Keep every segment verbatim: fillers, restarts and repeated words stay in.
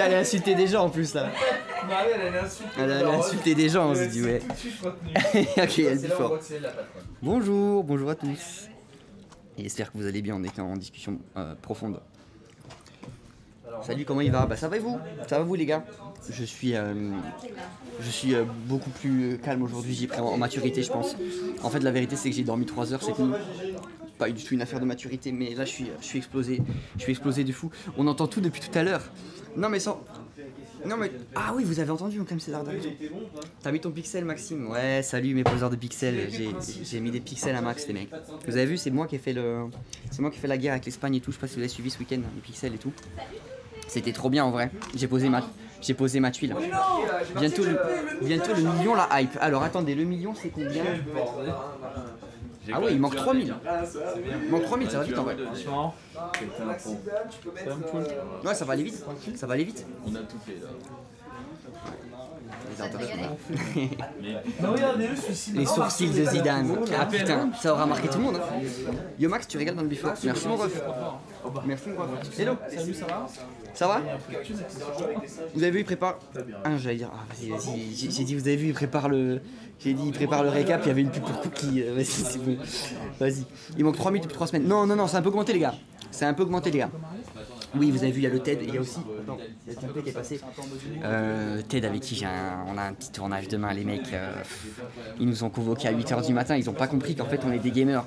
Elle a insulté des gens en plus là. Non, elle a insulté, elle a insulté des gens, on se dit ouais. Ok, elle dit fort. Bonjour, bonjour à tous. Et j'espère que vous allez bien, on était en discussion euh, profonde. Salut, comment il va? Bah ça va et vous? Ça va vous les gars? Je suis, euh, je suis euh, beaucoup plus calme aujourd'hui, j'ai pris en, en maturité je pense. En fait la vérité c'est que j'ai dormi trois heures cette nuit. Pas du tout une affaire de maturité, mais là je suis, je suis explosé, je suis explosé de fou. On entend tout depuis tout à l'heure. Non mais sans... Non mais... Ah oui, vous avez entendu quand même ces ardeurs. T'as mis ton pixel, Maxime? Ouais, salut mes poseurs de pixels. J'ai mis des pixels à Max, les mecs. Vous avez vu, c'est moi qui ai fait le... C'est moi qui ai fait la guerre avec l'Espagne et tout. Je sais pas si vous avez suivi ce week-end, les pixels et tout. C'était trop bien en vrai. J'ai posé ma... J'ai posé ma tuile. Bientôt le... Bientôt le million, la hype. Alors attendez, le million c'est combien? Ah ouais, il manque trois mille. Il manque trois mille, ça va vite en vrai. Ouais, ça va aller vite. Ça va aller vite. On a tout fait là. Les sourcils de Zidane. Ah putain, ça aura marqué tout le monde. Hein. Yo Max, tu régales dans le bifort. Merci mon ref. Merci mon ref. Hello. Salut, ça va? Ça va? Vous avez vu, il prépare. Ah, j'allais dire. Ah, vas-y, vas-y. J'ai dit, vous avez vu, il prépare le. J'ai dit, il prépare le récap. Il y avait une pub pour Cookie. Vas-y, c'est bon. Vas-y. Il manque trois mille depuis trois semaines. Non, non, non, c'est un peu augmenté, les gars. C'est un peu augmenté, les gars. Oui, vous avez vu, il y a le TED, il y a aussi... Attends, il y a T E D qui est passé. Euh, TED avec qui j'ai un... on a un petit tournage demain, les mecs. Euh, ils nous ont convoqués à huit heures du matin, ils n'ont pas compris qu'en fait on est des gamers.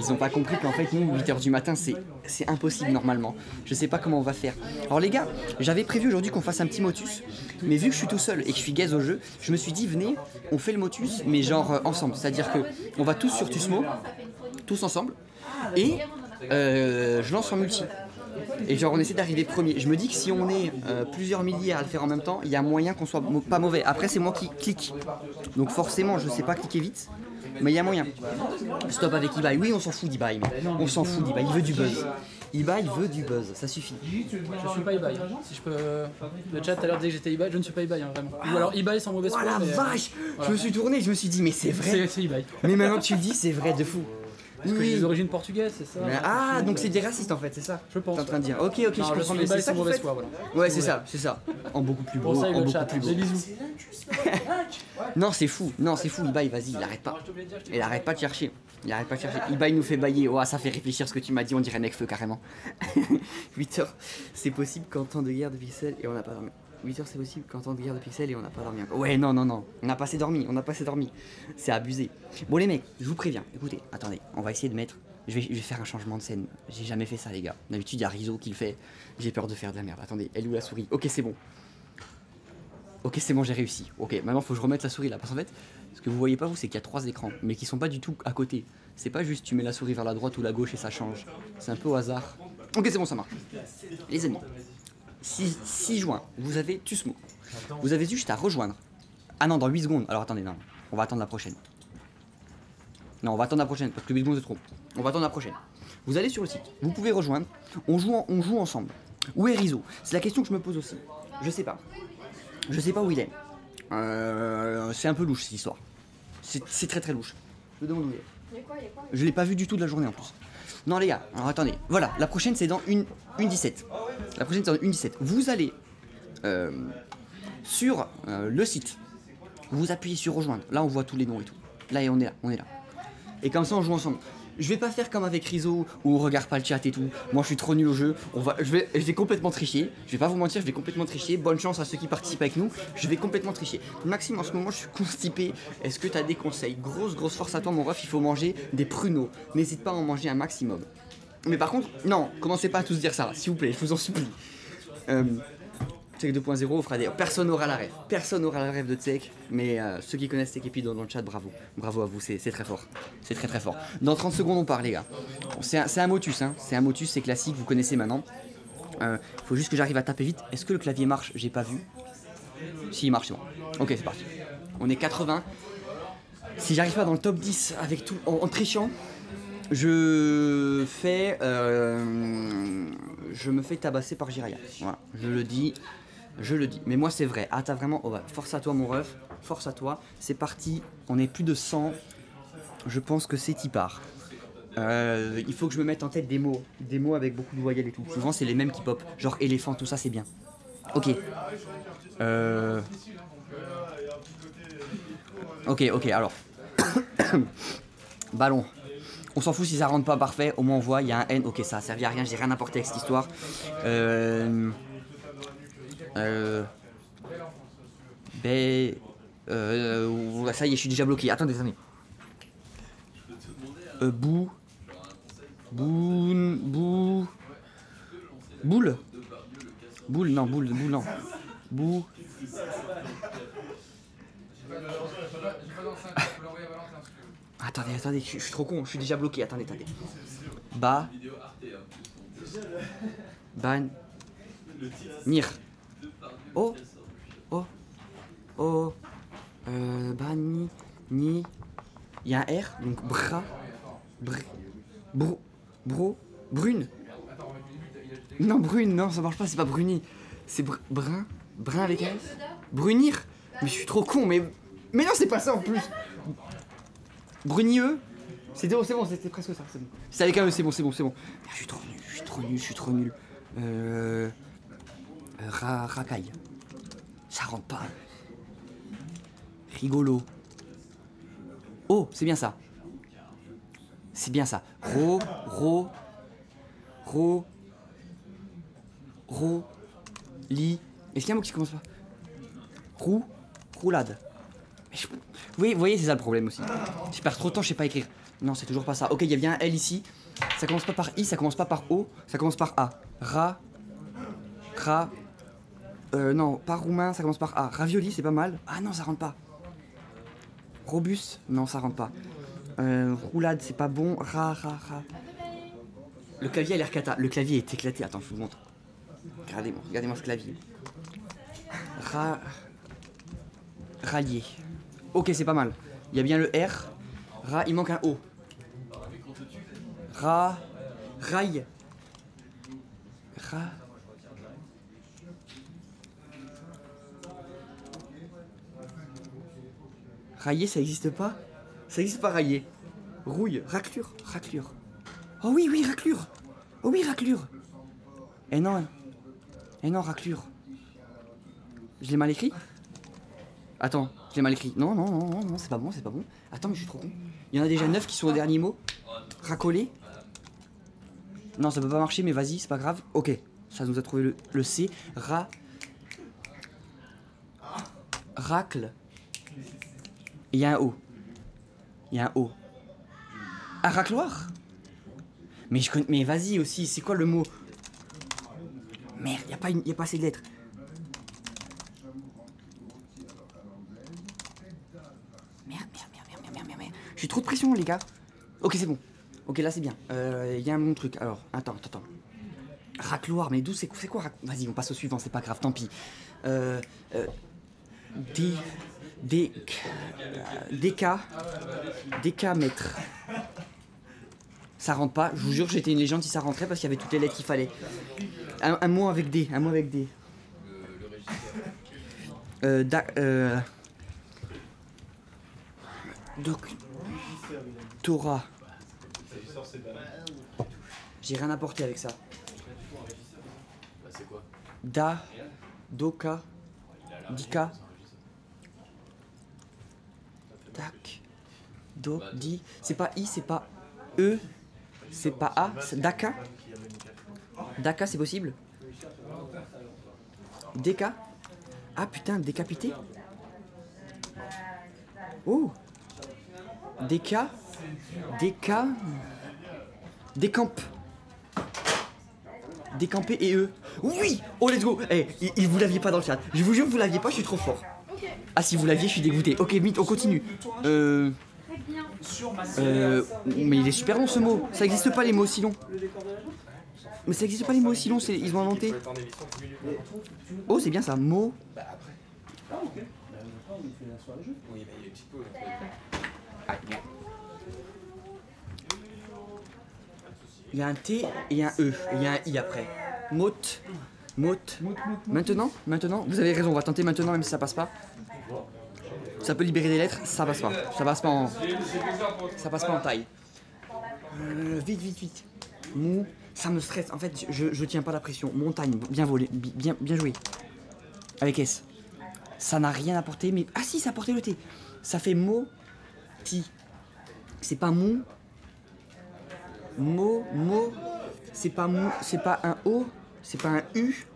Ils n'ont pas compris qu'en fait nous, huit heures du matin, c'est impossible normalement. Je sais pas comment on va faire. Alors les gars, j'avais prévu aujourd'hui qu'on fasse un petit Motus, mais vu que je suis tout seul et que je suis gaze au jeu, je me suis dit, venez, on fait le Motus, mais genre euh, ensemble. C'est-à-dire que on va tous sur TUSMO, tous ensemble, et euh, je lance en multi. Et genre on essaie d'arriver premier. Je me dis que si on est euh, plusieurs milliers à le faire en même temps, il y a moyen qu'on soit mo pas mauvais. Après c'est moi qui clique. Donc forcément je sais pas cliquer vite. Mais il y a moyen. Stop avec Ibai. Oui on s'en fout d'Ibai. On s'en fout d'Ibai. Il veut du buzz. Ibai veut du buzz. Ça suffit. Je suis pas Ibai. Si je peux... Le chat tout à l'heure disait que j'étais Ibai. Je ne suis pas Ibai hein, vraiment. Ou alors Ibai sans mauvaise foi. Oh la vache euh, voilà. Je me suis tourné. Je me suis dit mais c'est vrai. C'est Ibai. Mais maintenant que tu le dis c'est vrai de fou. Parce que oui. J'ai des origines portugaises, c'est ça? Ah, donc c'est des racistes en fait, c'est ça? Je pense. T'es en train de dire. Ok, ok, non, je comprends. C'est ça mauvaise foi, voilà. Ouais, c'est ça, c'est ça. En beaucoup plus beau, en beaucoup plus beau. Des bisous. Non, c'est fou. Non, c'est fou. Ibai, vas-y, il arrête pas. Il arrête pas de chercher. Il arrête pas de chercher. Ibai nous fait bailler. Oh, ça fait réfléchir ce que tu m'as dit. On dirait Necfeu carrément. huit heures, c'est possible qu'en temps de guerre de pixels et on n'a pas dormi. huit heures, c'est possible qu'en temps de guerre de pixels et on n'a pas dormi encore. Ouais, non, non, non. On n'a pas assez dormi. On n'a pas assez dormi. C'est abusé. Bon, les mecs, je vous préviens. Écoutez, attendez. On va essayer de mettre. Je vais, je vais faire un changement de scène. J'ai jamais fait ça, les gars. D'habitude, il y a Rizo qui le fait. J'ai peur de faire de la merde. Attendez, elle est où la souris? Ok, c'est bon. Ok, c'est bon, j'ai réussi. Ok, maintenant, faut que je remette la souris là. Parce qu'en fait, ce que vous voyez pas, vous, c'est qu'il y a trois écrans, mais qui sont pas du tout à côté. C'est pas juste tu mets la souris vers la droite ou la gauche et ça change. C'est un peu au hasard. Ok, c'est bon, ça marche. Les amis. six juin, vous avez TUSMO. Vous avez juste à rejoindre. Ah non, dans huit secondes. Alors attendez, non, on va attendre la prochaine. Non, on va attendre la prochaine, parce que huit secondes c'est trop. On va attendre la prochaine. Vous allez sur le site, vous pouvez rejoindre. On joue, en, on joue ensemble. Où est Rizo? C'est la question que je me pose aussi. Je sais pas. Je sais pas où il est. Euh, c'est un peu louche cette histoire. C'est très très louche. Je me demande où il est. Je l'ai pas vu du tout de la journée en plus. Non les gars, alors attendez, voilà, la prochaine c'est dans une dix-sept. La prochaine c'est dans une dix-sept. Vous allez euh, sur euh, le site, vous appuyez sur rejoindre. Là on voit tous les noms et tout. Là on est là, on est là. Et comme ça on joue ensemble. Je vais pas faire comme avec Rizo où on regarde pas le chat et tout. Moi je suis trop nul au jeu. On va, je, vais, je vais complètement tricher. Je vais pas vous mentir, je vais complètement tricher. Bonne chance à ceux qui participent avec nous. Je vais complètement tricher. Maxime, en ce moment je suis constipé. Est-ce que t'as des conseils? Grosse, grosse force à toi, mon ref. Il faut manger des pruneaux. N'hésite pas à en manger un maximum. Mais par contre, non, commencez pas à tous dire ça, s'il vous plaît, je vous en supplie. Euh, Tech deux point zéro, on fera des... Personne n'aura la rêve. Personne n'aura la rêve de Tech, mais euh, ceux qui connaissent Tech et puis dans, dans le chat, bravo. Bravo à vous, c'est très fort. C'est très très fort. Dans trente secondes, on part, les gars. C'est un, un Motus, hein. C'est un Motus, c'est classique, vous connaissez maintenant. Euh, faut juste que j'arrive à taper vite. Est-ce que le clavier marche? J'ai pas vu. Si, il marche, c'est bon. Ok, c'est parti. On est quatre-vingts. Si j'arrive pas dans le top dix avec tout, en, en trichant... Je fais, euh, je me fais tabasser par Jiraya. Voilà, je le dis, je le dis. Mais moi c'est vrai. Ah t'as vraiment, oh bah, force à toi mon ref. force à toi, c'est parti, on est plus de cent, je pense que c'est y part. Euh, il faut que je me mette en tête des mots, des mots avec beaucoup de voyelles et tout, souvent c'est les mêmes qui pop, genre éléphant, tout ça c'est bien. Ok. Euh... Ok, ok, alors. Ballon. On s'en fout si ça rentre pas parfait, au moins on voit, il y a un N, ok ça a servi à rien, j'ai rien apporté avec cette histoire. Euh... Euh... Ben... Euh... Ça y est, je suis déjà bloqué, attendez, attendez. Euh, bou... Bou... Bou... Boule Boule, non, boule, boule, non. Bou... Attendez, attendez, je suis trop con, je suis déjà bloqué, attendez, attendez. Ba... Ban... Nir. Oh... Oh... Oh... Euh... Bani... Ni... Il y a un R, donc bra... Br... Bro... Bro... Brune. Non, brune, non, ça marche pas, c'est pas bruni. C'est br brun, brun avec un S. Brunir. Mais je suis trop con, mais... Mais non, c'est pas ça en plus. Brunieux. C'était bon, c'est bon, c'était presque ça, c'est bon. C'est avec un E, c'est bon, c'est bon, c'est bon. Ah, je suis trop nul, je suis trop nul, je suis trop nul. Euh... Ra racaille. Ça rentre pas. Rigolo. Oh, c'est bien ça. C'est bien ça. Ro, ro... Ro... Ro... Li... Est-ce qu'il y a un mot qui commence pas? Rou... Roulade. Je... Oui, vous voyez, c'est ça le problème aussi. Je perds trop de temps, je sais pas écrire. Non, c'est toujours pas ça. Ok, il y a bien un L ici. Ça commence pas par I, ça commence pas par O, ça commence par A. Ra... Ra... Euh, non, pas roumain, ça commence par A. Ravioli, c'est pas mal. Ah non, ça rentre pas. Robus, non, ça rentre pas. Euh, roulade, c'est pas bon. Ra, ra, ra... Le clavier a l'air cata. Le clavier est éclaté. Attends, je vous montre. Regardez-moi, regardez-moi ce clavier. Ra... Rallier. Ok, c'est pas mal. Il y a bien le R. Ra, il manque un O. Ra... Rail. Ra... Railler, ça existe pas? Ça existe pas, railler. Rouille, raclure, raclure. Oh oui, oui, raclure. Oh oui, raclure. Eh non. Eh non, raclure. Je l'ai mal écrit? Attends, je l'ai mal écrit. Non, non, non, non, non, c'est pas bon, c'est pas bon. Attends, mais je suis trop con. Il y en a déjà neuf qui sont au dernier mot. Racoler. Non, ça peut pas marcher, mais vas-y, c'est pas grave. Ok, ça nous a trouvé le, le C. Ra... Racle. Il y a un O. Il y a un O. Ah, racloir. Mais je connais... Mais vas-y aussi, c'est quoi le mot? Merde, y'a pas, une... pas assez de lettres. Merde, merde, merde, merde, merde, merde, merde. J'ai trop de pression, les gars. Ok, c'est bon. Ok, là, c'est bien. Euh, y a un bon truc. Alors, attends, attends, attends. Racloir, mais d'où c'est quoi? Vas-y, on passe au suivant, c'est pas grave, tant pis. Euh... euh... Des... Des... Déca... Décamètre. Ça rentre pas, je vous jure, j'étais une légende si ça rentrait parce qu'il y avait toutes les lettres qu'il fallait. Un, un mot avec D, un mot avec D. Euh, da, euh... Doctorat. J'ai rien apporté avec ça. Da... Doca... Dica... Tac... Do... Di... C'est pas I, c'est pas E... C'est pas A, c'est Daka. Daka, c'est possible. Déca. Ah putain, décapité. Oh. Déca. Déca. Décampe. Décamper et eux. Oui. Oh, let's go. Eh, hey, il vous l'aviez pas dans le chat. Je vous jure, vous l'aviez pas, je suis trop fort. Ah, si vous l'aviez, je suis dégoûté. Ok, mythe, on continue. Euh... Euh, mais il est super long ce mot. Ça existe pas les mots aussi longs. Mais ça existe pas les mots aussi longs, ils ont inventé. Oh, c'est bien ça, mot. Il y a un T et un E, il y a un I après. Mot, mot. Maintenant, maintenant, vous avez raison, on va tenter maintenant même si ça passe pas. ça peut libérer des lettres, ça passe pas. Ça passe pas en, ça passe pas en taille. Euh, vite, vite, vite. Mou, ça me stresse. En fait, je, je tiens pas la pression. Montagne, bien volé, bien, bien joué. Avec S. Ça n'a rien apporté, mais... Ah si, ça a apporté le T. Ça fait mot, ti. C'est pas mou. Mot, mot. C'est pas mou, c'est pas un O. C'est pas un U.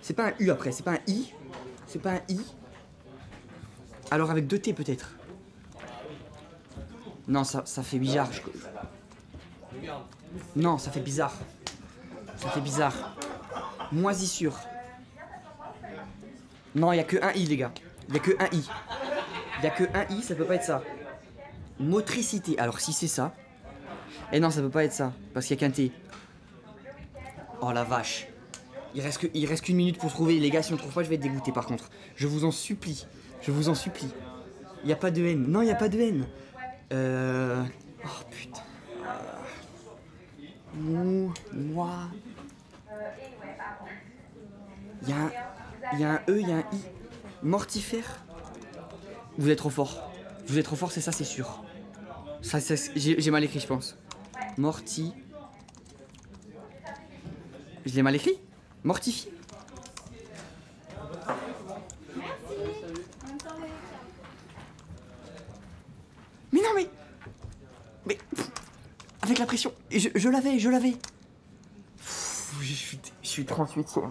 C'est pas un U après, c'est pas un I. C'est pas un I. Alors avec deux T peut-être. Non, ça, ça fait bizarre. Je... Non, ça fait bizarre. Ça fait bizarre. Moisissure. Non, il n'y a que un I, les gars. Il n'y a que un I. Il n'y a que un I, ça peut pas être ça. Motricité. Alors si c'est ça. Et non, ça peut pas être ça. Parce qu'il n'y a qu'un T. Oh la vache. Il reste que, il reste qu'une minute pour trouver. Les gars, si on ne trouve pas, je vais être dégoûté par contre. Je vous en supplie. Je vous en supplie. Il n'y a pas de N. Non, il n'y a pas de N. Euh... Oh putain. Mou, moi. Il y a un... Il y a un E, il y a un I. Mortifère. Vous êtes trop fort. Vous êtes trop fort, c'est ça, c'est sûr. Ça, ça, j'ai mal écrit, je pense. Morti. Je l'ai mal écrit. Mortifié. Mais non, mais... Mais... Pff, avec la pression. Je, je l'avais, je l'avais. Je suis... Je suis trente-huitième,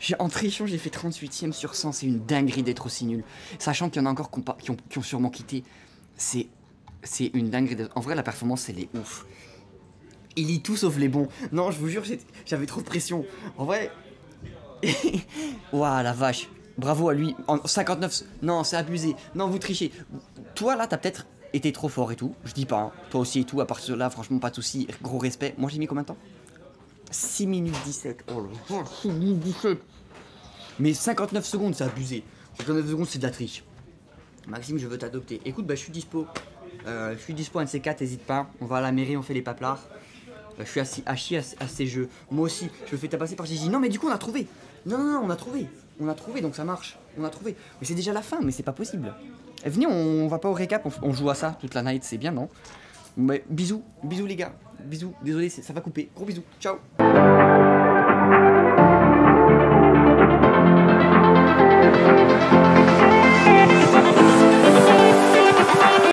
j'ai en trichant, j'ai fait trente-huitième sur cent, c'est une dinguerie d'être aussi nul. Sachant qu'il y en a encore qui ont, qui ont, qui ont sûrement quitté, c'est une dinguerie. De... En vrai, la performance, elle est ouf. Il lit tout sauf les bons. Non, je vous jure, j'avais trop de pression. En vrai, waouh, la vache. Bravo à lui. En cinquante-neuf, non, c'est abusé. Non, vous trichez. Toi, là, t'as peut-être été trop fort et tout. Je dis pas, hein. Toi aussi et tout, à partir de là, franchement, pas de soucis. Gros respect. Moi, j'ai mis combien de temps? six minutes dix-sept, oh là, six minutes dix-sept. Mais cinquante-neuf secondes, c'est abusé. cinquante-neuf secondes, c'est de la triche. Maxime, je veux t'adopter. Écoute, bah, je suis dispo. Euh, je suis dispo, un de ces quatre, n'hésite pas. On va à la mairie, on fait les paplards. Euh, je suis assis à chier à, à ces jeux. Moi aussi, je me fais tabasser par Gigi. Non, mais du coup, on a trouvé. Non, non, non, on a trouvé. On a trouvé, donc ça marche. On a trouvé. Mais c'est déjà la fin, mais c'est pas possible. Et venez, on, on va pas au récap, on, on joue à ça toute la night, c'est bien, non? Mais bisous, bisous les gars, bisous, désolé, ça va couper, gros bisous, ciao.